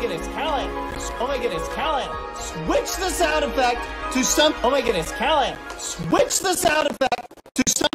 goodness, Callan. Oh my goodness, Callan. Switch the sound effect to some. Oh my goodness, Callan. Switch the sound effect to some.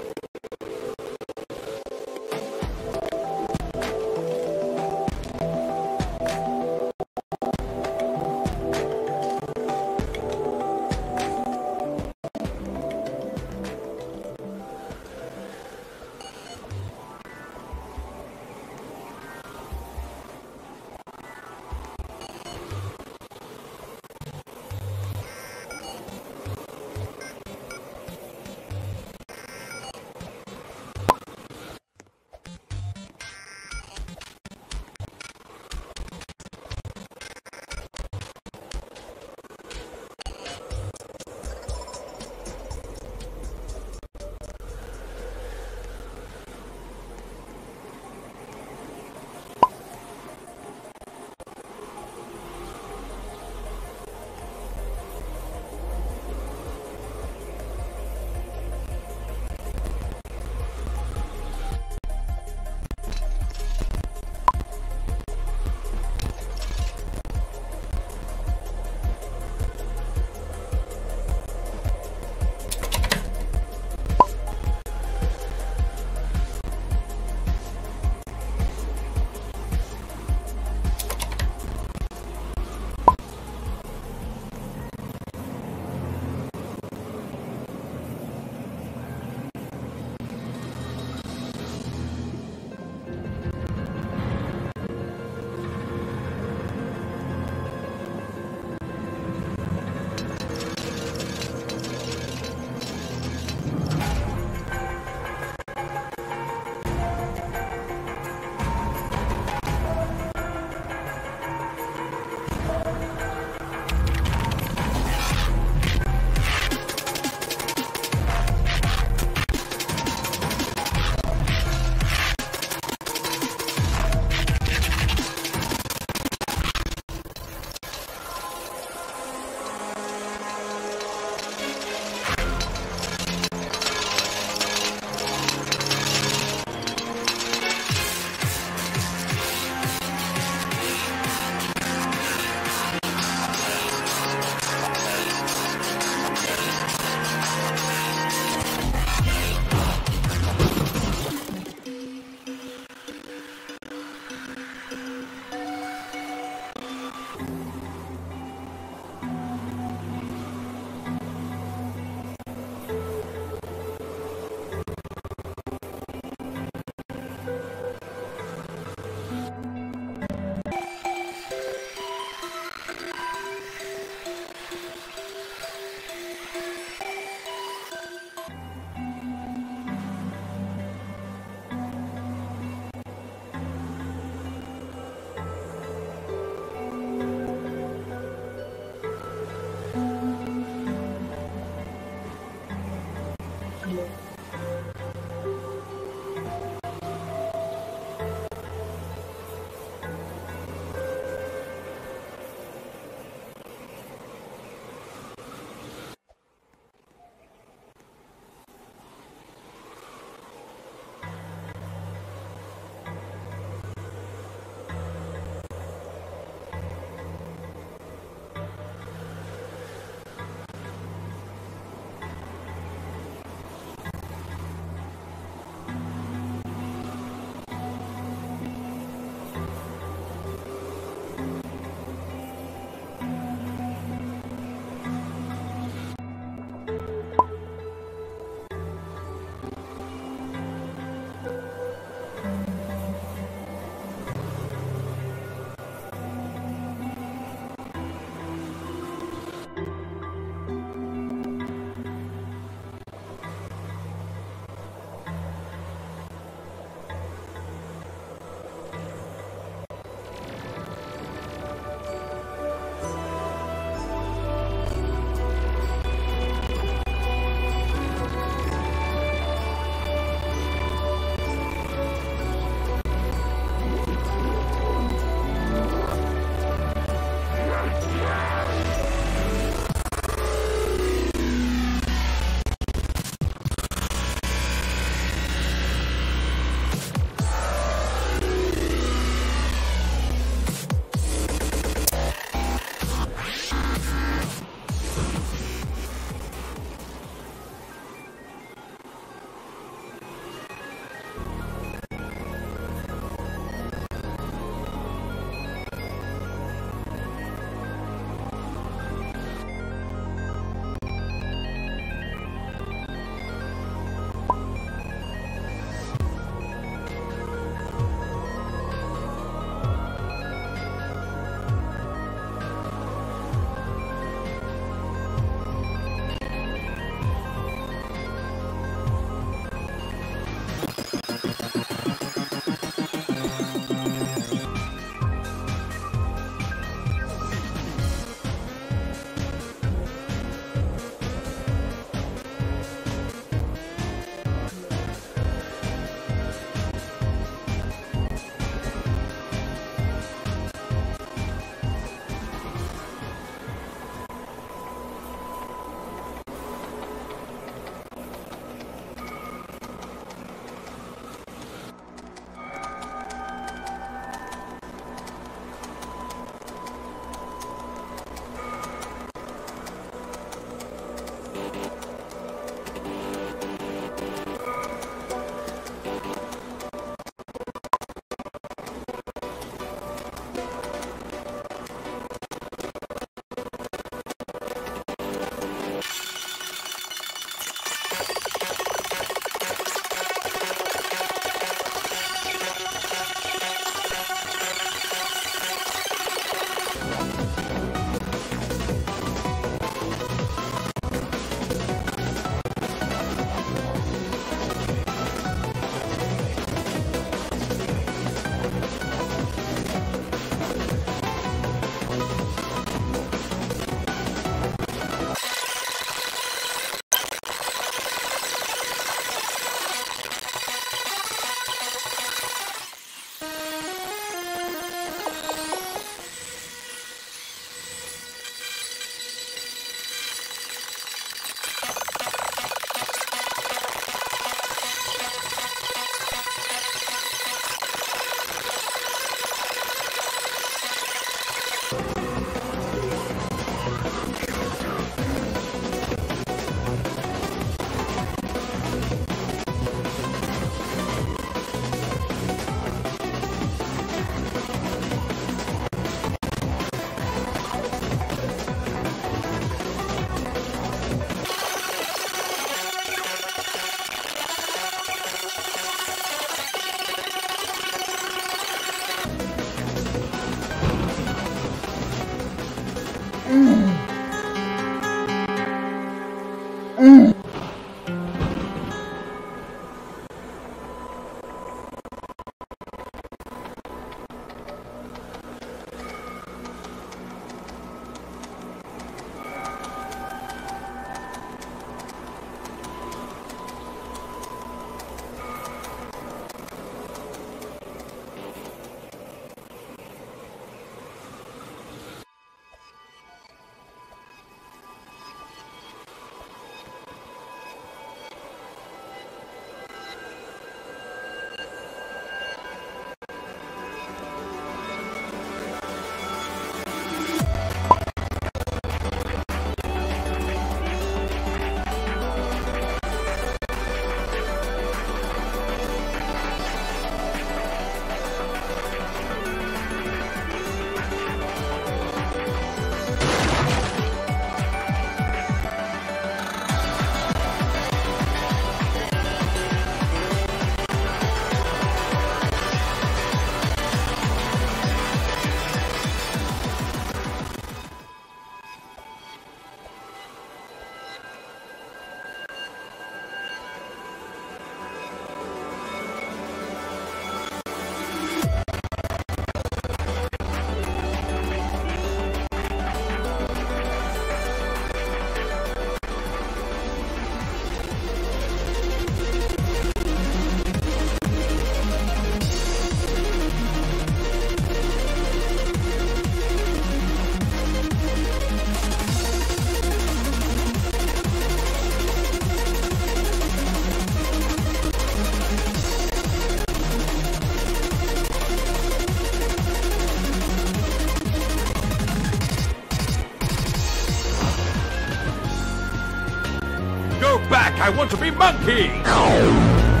Back! I want to be monkey!